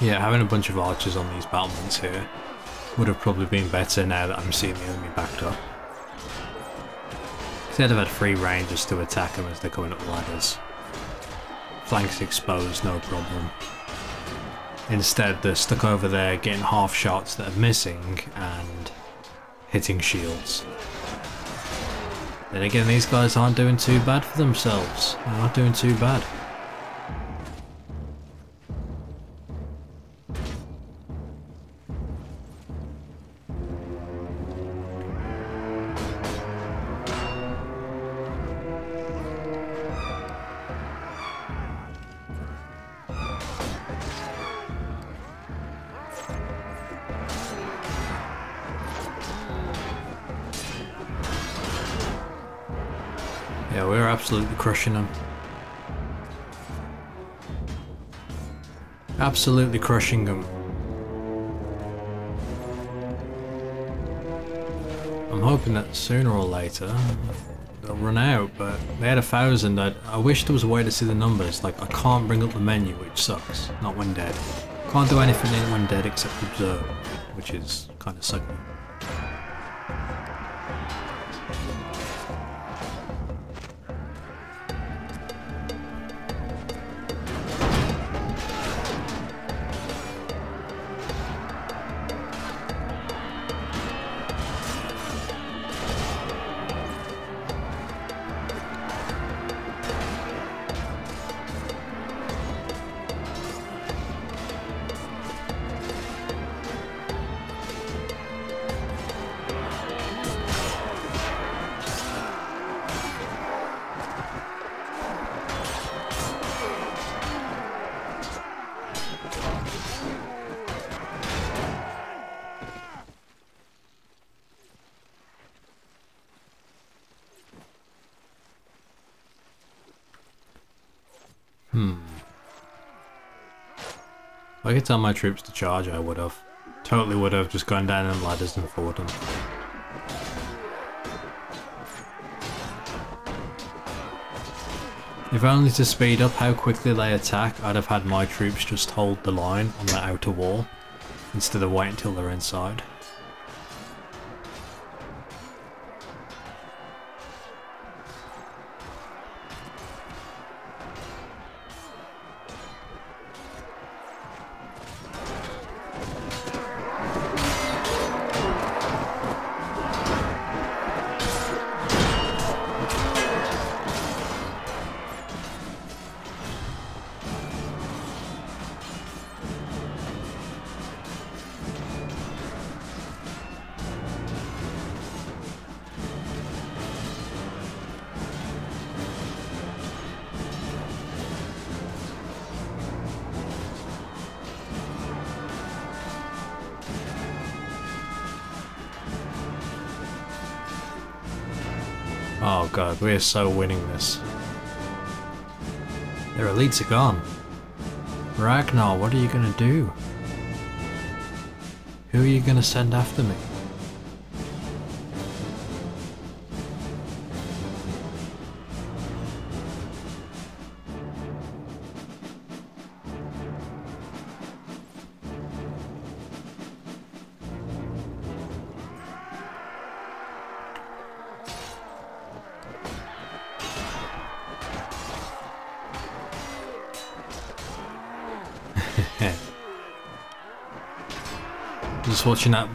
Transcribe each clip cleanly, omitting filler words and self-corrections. Yeah, having a bunch of archers on these battlements here would have probably been better now that I'm seeing the enemy backed up. Instead I've had free rangers to attack them as they're coming up ladders. Flanks exposed, no problem. Instead they're stuck over there getting half shots that are missing and hitting shields. Then again, these guys aren't doing too bad for themselves. They're not doing too bad. Yeah, we're absolutely crushing them. Absolutely crushing them. I'm hoping that sooner or later they'll run out, but they had 1,000. I wish there was a way to see the numbers. Like, I can't bring up the menu, which sucks. Not when dead. Can't do anything in when dead except observe, which is kind of sucky. If I could tell my troops to charge, I would have. Totally would have, just gone down them ladders and fought them. If only to speed up how quickly they attack, I'd have had my troops just hold the line on the outer wall, instead of waiting until they're inside. Oh god, we are so winning this. Their elites are gone. Ragnar, what are you gonna do? Who are you gonna send after me? Just watching that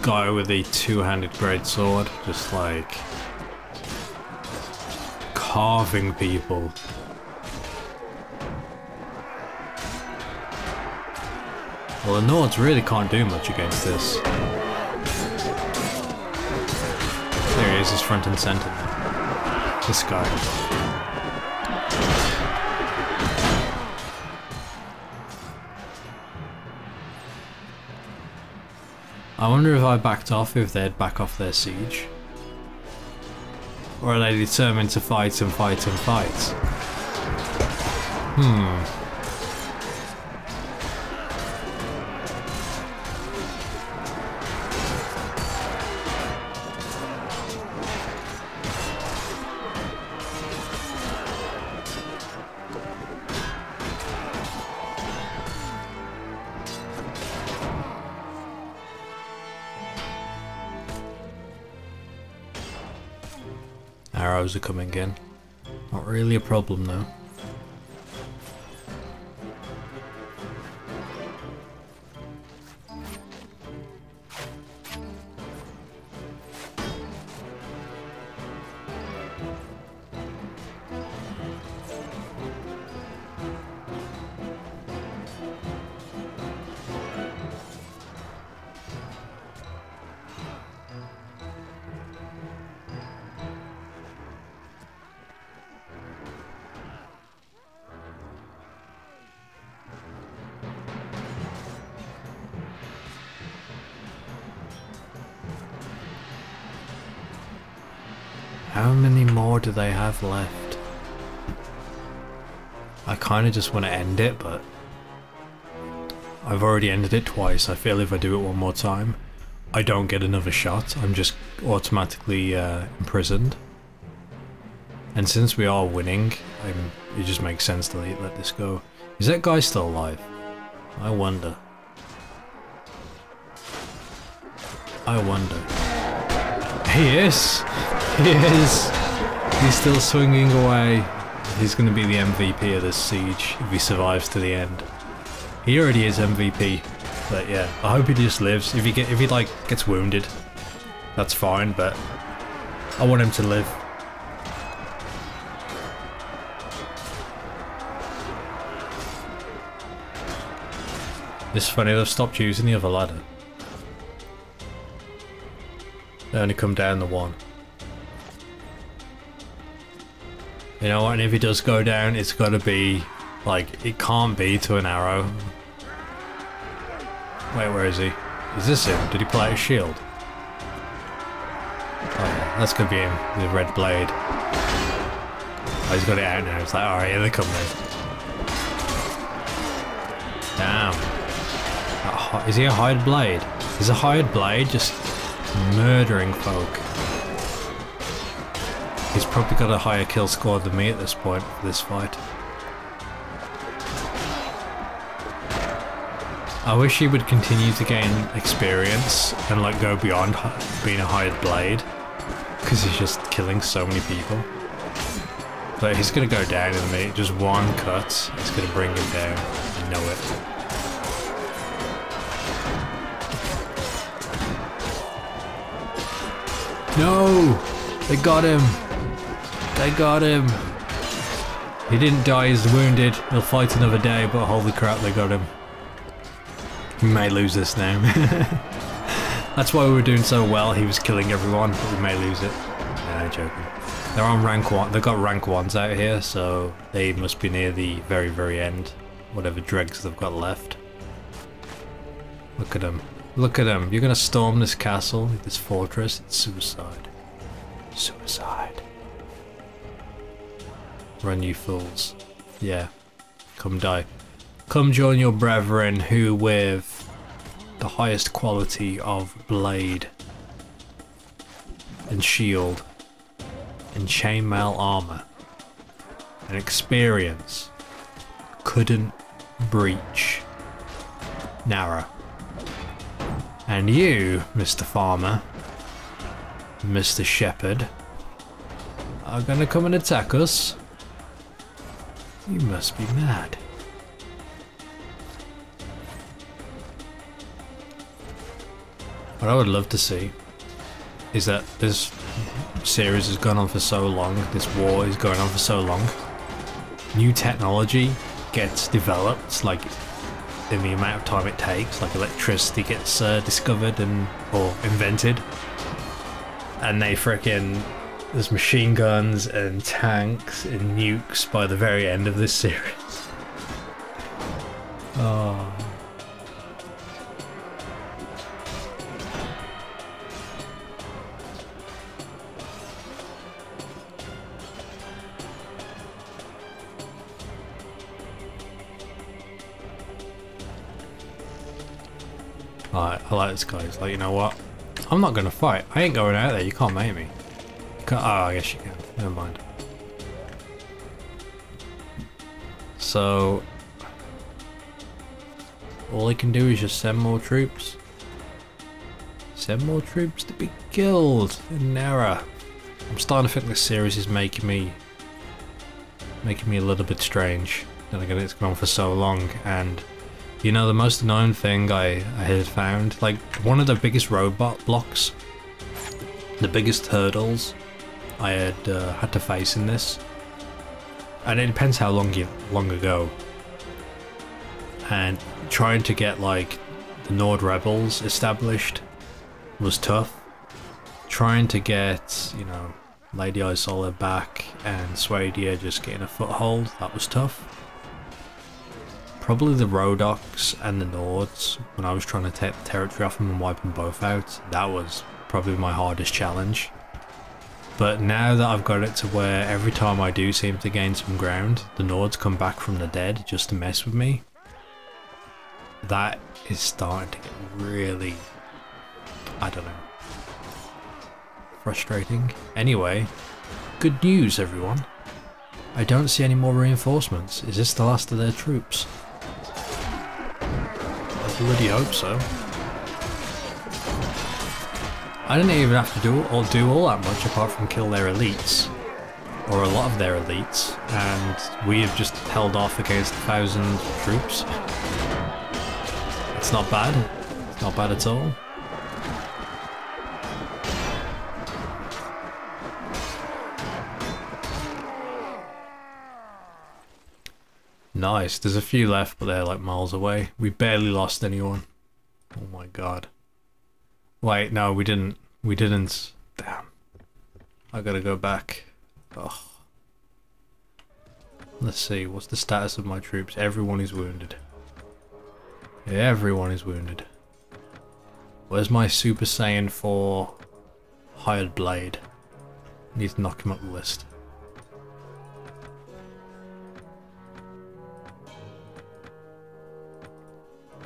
guy with the two-handed greatsword, just like carving people. Well, the Nords really can't do much against this. There he is, he's front and center. This guy. I wonder if I backed off, if they'd back off their siege. Or are they determined to fight and fight and fight? Arrows are coming in. Not really a problem though. How many more do they have left? I kind of just want to end it, but I've already ended it twice. I feel if I do it one more time, I don't get another shot. I'm just automatically imprisoned. And since we are winning, it just makes sense to let this go. Is that guy still alive? I wonder. I wonder. He is! He is! He's still swinging away. He's going to be the MVP of this siege if he survives to the end. He already is MVP, but yeah, I hope he just lives. If he gets wounded, that's fine, but I want him to live. It's funny, they've stopped using the other ladder. They only come down the one. You know what, and if he does go down, it's gotta be, like, it can't be to an arrow. Wait, where is he? Is this him? Did he pull out his shield? Oh yeah, that's gonna be him, the red blade. Oh, he's got it out now, it's like, alright, here they come then. Damn. Is he a hired blade? Is a hired blade just murdering folk? He's probably got a higher kill score than me at this point for this fight. I wish he would continue to gain experience and like go beyond being a hired blade, because he's just killing so many people. But he's gonna go down in me. Just one cut, it's gonna bring him down. I know it. No! They got him! They got him! He didn't die, he's wounded. He'll fight another day, but holy crap, they got him. We may lose this now. That's why we were doing so well, he was killing everyone, but we may lose it. No, joking. They're on rank 1, they've got rank 1s out here, so they must be near the very, very end. Whatever dregs they've got left. Look at them. Look at them. You're gonna storm this castle, this fortress, it's suicide. Suicide. Run, you fools. Yeah. Come die. Come join your brethren who with the highest quality of blade and shield and chainmail armor and experience couldn't breach Nara. And you, Mr. Farmer, Mr. Shepherd, are gonna come and attack us? You must be mad. What I would love to see is that this series has gone on for so long, this war is going on for so long, new technology gets developed, like in the amount of time it takes, like electricity gets discovered and or invented. And they frickin' there's machine guns and tanks and nukes by the very end of this series. Oh. I like this guy. He's like, you know what? I'm not gonna fight. I ain't going out there. You can't make me. Oh, I guess you can. Never mind. So, all I can do is just send more troops. Send more troops to be killed in Nara. I'm starting to think this series is making me a little bit strange. Then again, it's gone for so long, and you know, the most annoying thing I had found, like one of the biggest roadblocks, the biggest hurdles I had to face in this, and it depends how long ago. And trying to get like the Nord rebels established was tough. Trying to get, you know, Lady Isolde back and Swadia just getting a foothold, that was tough. Probably the Rhodoks and the Nords, when I was trying to take the territory off them and wipe them both out, that was probably my hardest challenge. But now that I've got it to where every time I do seem to gain some ground, the Nords come back from the dead just to mess with me. That is starting to get really, I don't know, frustrating. Anyway, good news everyone. I don't see any more reinforcements. Is this the last of their troops? I bloody hope so. I didn't even have to do all that much apart from kill their elites, or a lot of their elites, and we have just held off against 1,000 troops. It's not bad. It's not bad at all. Nice. There's a few left, but they're like miles away. We barely lost anyone. Oh my god. Wait, no, we didn't. We didn't. Damn. I gotta go back. Oh. Let's see. What's the status of my troops? Everyone is wounded. Everyone is wounded. Where's my Super Saiyan 4 hired blade? I need to knock him up the list.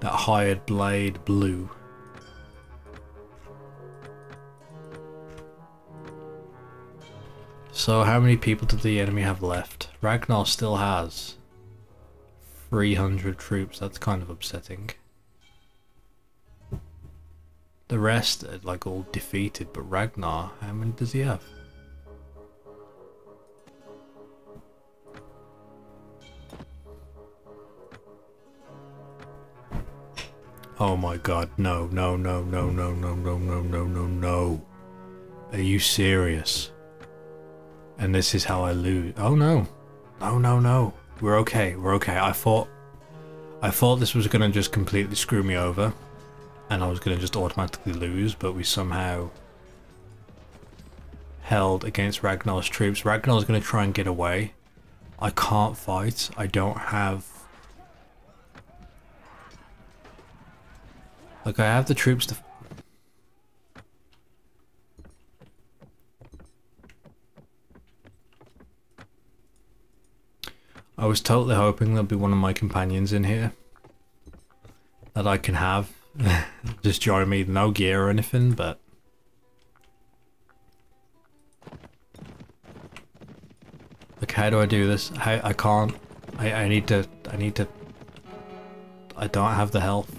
That hired blade blue. So how many people did the enemy have left? Ragnar still has 300 troops, that's kind of upsetting. The rest are like all defeated, but Ragnar, how many does he have? Oh my god, no, no, no, no, no, no, no, no, no, no, no. Are you serious? And this is how I lose. Oh no. No, no, no. We're okay, we're okay. I thought this was gonna just completely screw me over and I was gonna just automatically lose, but we somehow held against Ragnar's troops. Ragnar's gonna try and get away. I can't fight. I don't have... Like, I have the troops to... I was totally hoping there'd be one of my companions in here that I can have. Just join me, no gear or anything, but... Like, how do I do this? I can't. I need to... I don't have the health.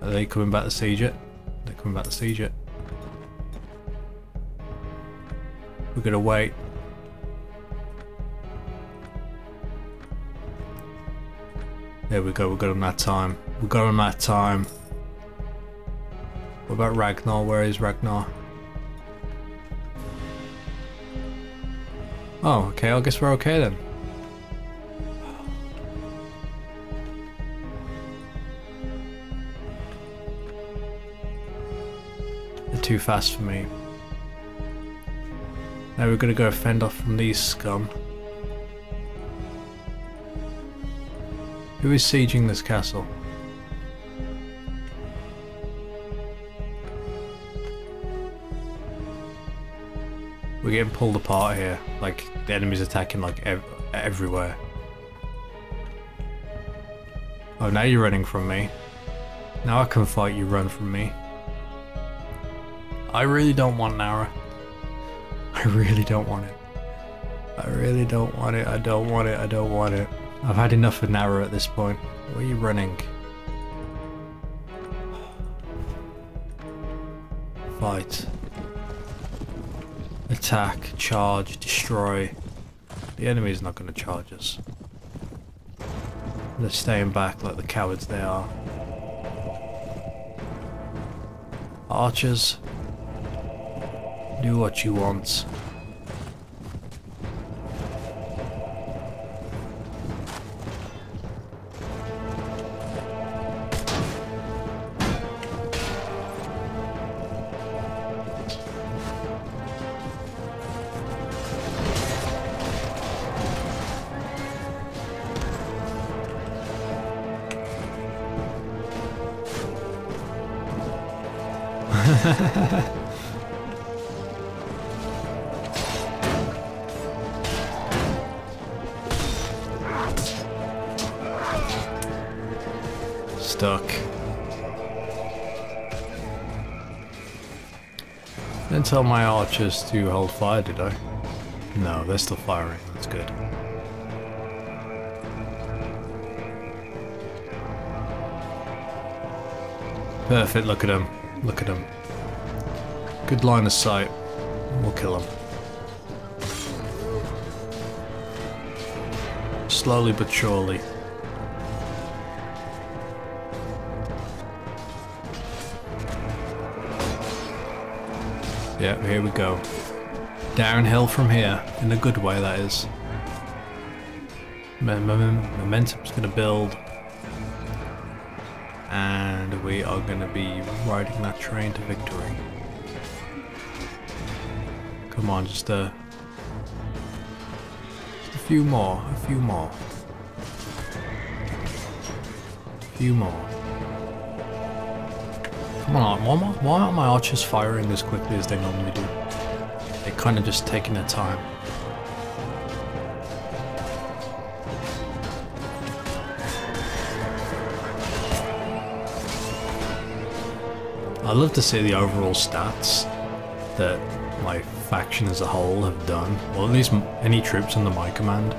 Are they coming back to siege it? They're coming back to siege it. We're gonna wait. There we go, we got them that time. We got them that time. What about Ragnar? Where is Ragnar? Oh, okay, I guess we're okay then. Too fast for me. Now we're gonna go fend off from these scum. Who is sieging this castle? We're getting pulled apart here. Like, the enemy's attacking like everywhere. Oh, now you're running from me. Now I can fight you, run from me. I really don't want Nara. I really don't want it. I really don't want it. I don't want it. I don't want it. I've had enough of Nara at this point. Where are you running? fight. Attack, charge, destroy. The enemy is not going to charge us. They're staying back like the cowards they are. Archers, do what you want. Stuck. Didn't tell my archers to hold fire, did I? No, they're still firing. That's good. Perfect. Look at them. Look at them. Good line of sight. We'll kill him. Slowly but surely. Yeah, here we go. Downhill from here. In a good way, that is. Momentum's gonna build. And we are gonna be riding that train to victory. Come on, just a few more, a few more. Come on, why aren't my archers firing as quickly as they normally do? They're kind of just taking their time. I love to see the overall stats that my faction as a whole have done, or at least any troops under my command.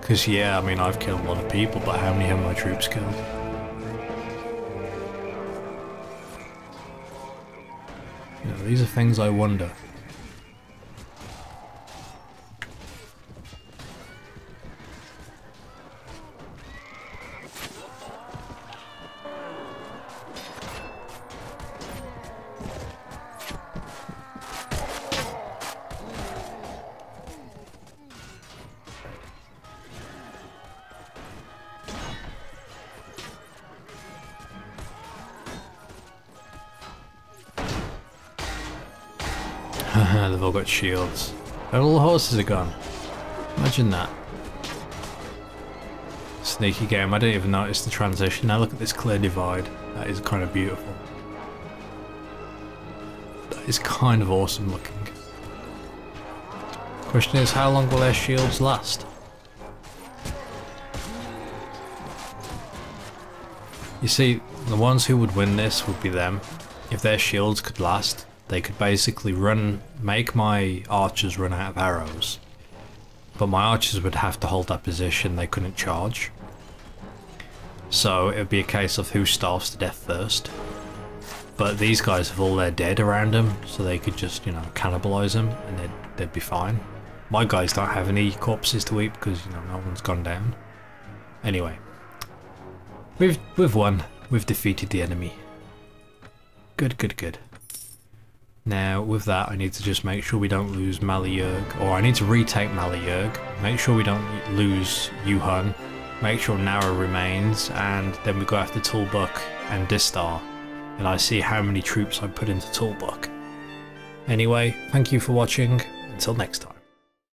Because yeah, I mean, I've killed a lot of people, but how many have my troops killed? You know, these are things I wonder. They've all got shields. And all the horses are gone. Imagine that. Sneaky game. I didn't even notice the transition. Now look at this clear divide. That is kind of beautiful. That is kind of awesome looking. Question is, how long will their shields last? You see, the ones who would win this would be them. If their shields could last, they could basically make my archers run out of arrows. But my archers would have to hold that position, they couldn't charge. So it would be a case of who starves to death first. But these guys have all their dead around them, so they could just, you know, cannibalize them and they'd be fine. My guys don't have any corpses to eat because, you know, no one's gone down. Anyway, we've won. We've defeated the enemy. Good, good, good. Now, with that, I need to just make sure we don't lose Maliyurg, or I need to retake Maliyurg, make sure we don't lose Yuhun, make sure Nara remains, and then we go after Tulbuk and Distar, and I see how many troops I put into Tulbuk. Anyway, thank you for watching, until next time.